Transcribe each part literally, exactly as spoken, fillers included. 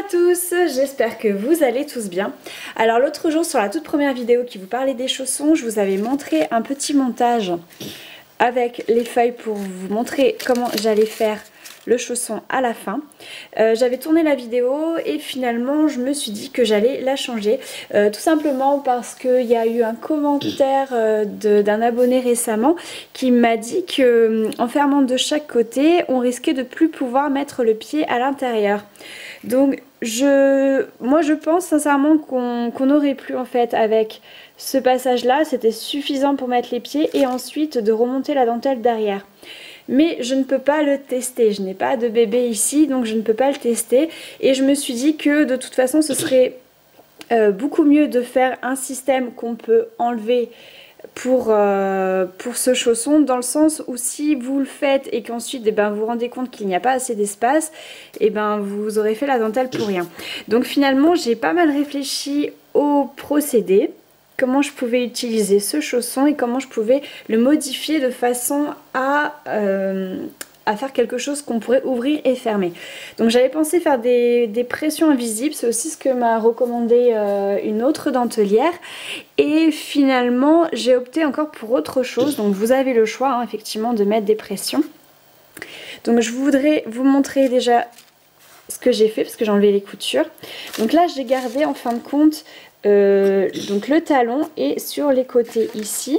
à tous, j'espère que vous allez tous bien. Alors l'autre jour sur la toute première vidéo qui vous parlait des chaussons, je vous avais montré un petit montage avec les feuilles pour vous montrer comment j'allais faire le chausson à la fin. Euh, j'avais tourné la vidéo et finalement je me suis dit que j'allais la changer, euh, tout simplement parce qu'il y a eu un commentaire euh, d'un abonné récemment qui m'a dit que en fermant de chaque côté on risquait de plus pouvoir mettre le pied à l'intérieur. Donc je, moi je pense sincèrement qu'on qu'on aurait pu, en fait, avec ce passage là c'était suffisant pour mettre les pieds et ensuite de remonter la dentelle derrière. Mais je ne peux pas le tester, je n'ai pas de bébé ici, donc je ne peux pas le tester. Et je me suis dit que de toute façon ce serait euh, beaucoup mieux de faire un système qu'on peut enlever pour, euh, pour ce chausson, dans le sens où si vous le faites et qu'ensuite eh ben, vous vous rendez compte qu'il n'y a pas assez d'espace, eh ben, vous aurez fait la dentelle pour rien. Donc finalement j'ai pas mal réfléchi au procédé, comment je pouvais utiliser ce chausson et comment je pouvais le modifier de façon à, euh, à faire quelque chose qu'on pourrait ouvrir et fermer. Donc j'avais pensé faire des, des pressions invisibles, c'est aussi ce que m'a recommandé euh, une autre dentelière. Et finalement j'ai opté encore pour autre chose, donc vous avez le choix hein, effectivement de mettre des pressions. Donc je voudrais vous montrer déjà ce que j'ai fait parce que j'ai enlevé les coutures. Donc là j'ai gardé en fin de compte Euh, donc le talon, et sur les côtés ici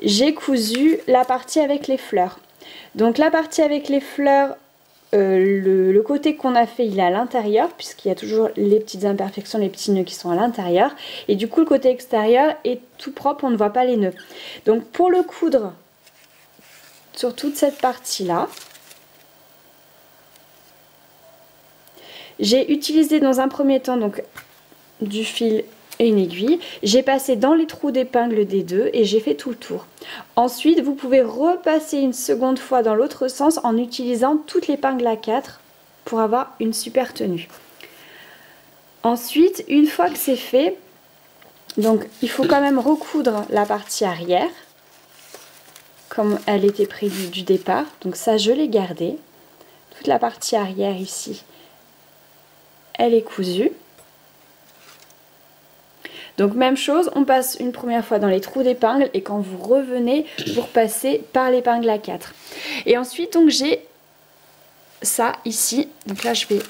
j'ai cousu la partie avec les fleurs. Donc la partie avec les fleurs, euh, le, le côté qu'on a fait il est à l'intérieur puisqu'il y a toujours les petites imperfections, les petits nœuds qui sont à l'intérieur, et du coup le côté extérieur est tout propre, on ne voit pas les nœuds. Donc pour le coudre sur toute cette partie là, j'ai utilisé dans un premier temps donc du fil et une aiguille, j'ai passé dans les trous d'épingle des deux et j'ai fait tout le tour. Ensuite vous pouvez repasser une seconde fois dans l'autre sens en utilisant toute l'épingle à quatre pour avoir une super tenue. Ensuite, une fois que c'est fait, donc il faut quand même recoudre la partie arrière comme elle était prévue du départ, donc ça je l'ai gardé. Toute la partie arrière ici elle est cousue. Donc même chose, on passe une première fois dans les trous d'épingle et quand vous revenez, vous repassez par l'épingle à quatre. Et ensuite donc j'ai ça ici, donc là je vais...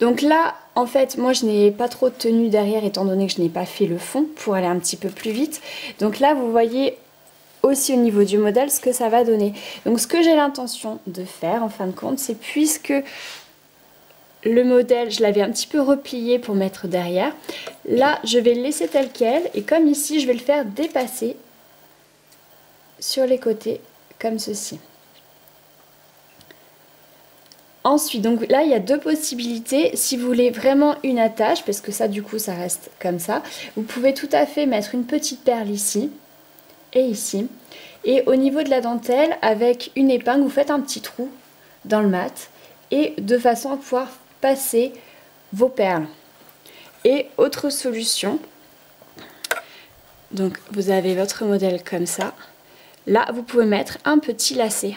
Donc là en fait moi je n'ai pas trop de tenue derrière étant donné que je n'ai pas fait le fond pour aller un petit peu plus vite. Donc là vous voyez aussi au niveau du modèle ce que ça va donner. Donc ce que j'ai l'intention de faire en fin de compte, c'est puisque... le modèle, je l'avais un petit peu replié pour mettre derrière. Là, je vais le laisser tel quel. Et comme ici, je vais le faire dépasser sur les côtés, comme ceci. Ensuite, donc là, il y a deux possibilités. Si vous voulez vraiment une attache, parce que ça, du coup, ça reste comme ça, vous pouvez tout à fait mettre une petite perle ici et ici. Et au niveau de la dentelle, avec une épingle, vous faites un petit trou dans le mat. Et de façon à pouvoir passer vos perles. Et autre solution, donc vous avez votre modèle comme ça, là vous pouvez mettre un petit lacet.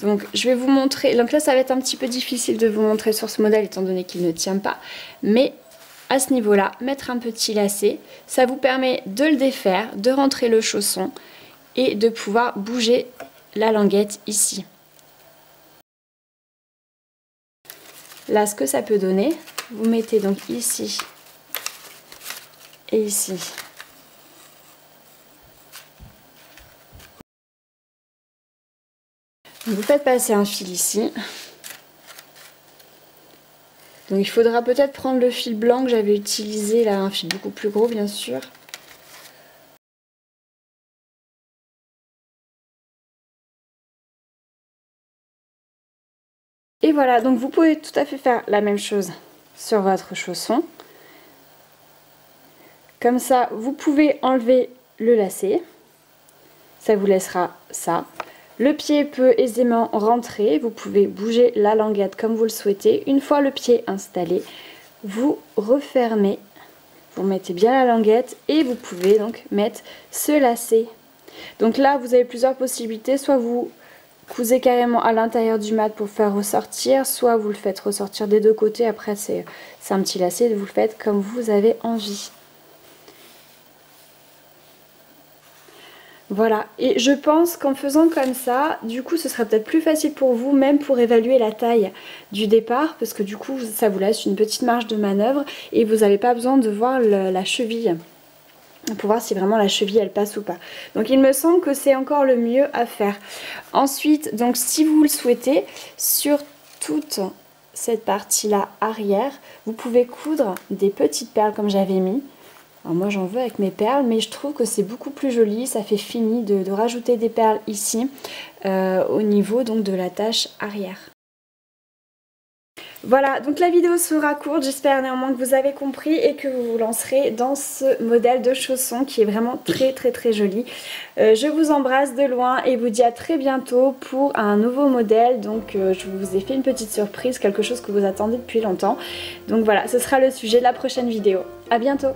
Donc je vais vous montrer, donc là ça va être un petit peu difficile de vous montrer sur ce modèle étant donné qu'il ne tient pas, mais à ce niveau là, mettre un petit lacet, ça vous permet de le défaire, de rentrer le chausson et de pouvoir bouger la languette ici. Là, ce que ça peut donner, vous mettez donc ici et ici. Vous faites passer un fil ici. Donc il faudra peut-être prendre le fil blanc que j'avais utilisé, là, un fil beaucoup plus gros bien sûr. Et voilà, donc vous pouvez tout à fait faire la même chose sur votre chausson. Comme ça, vous pouvez enlever le lacet. Ça vous laissera ça. Le pied peut aisément rentrer. Vous pouvez bouger la languette comme vous le souhaitez. Une fois le pied installé, vous refermez. Vous mettez bien la languette et vous pouvez donc mettre ce lacet. Donc là, vous avez plusieurs possibilités. Soit vous cousez carrément à l'intérieur du mat pour faire ressortir, soit vous le faites ressortir des deux côtés, après c'est un petit lacet, vous le faites comme vous avez envie. Voilà, et je pense qu'en faisant comme ça, du coup ce sera peut-être plus facile pour vous, même pour évaluer la taille du départ, parce que du coup ça vous laisse une petite marge de manœuvre et vous n'avez pas besoin de voir le, la cheville pour voir si vraiment la cheville elle passe ou pas. Donc il me semble que c'est encore le mieux à faire. Ensuite, donc si vous le souhaitez, sur toute cette partie là arrière, vous pouvez coudre des petites perles comme j'avais mis. Alors moi j'en veux avec mes perles, mais je trouve que c'est beaucoup plus joli, ça fait fini de, de rajouter des perles ici euh, au niveau donc de la tâche arrière. Voilà, donc la vidéo sera courte, j'espère néanmoins que vous avez compris et que vous vous lancerez dans ce modèle de chausson qui est vraiment très très très joli. Euh, je vous embrasse de loin et vous dis à très bientôt pour un nouveau modèle. Donc euh, je vous ai fait une petite surprise, quelque chose que vous attendez depuis longtemps. Donc voilà, ce sera le sujet de la prochaine vidéo. À bientôt!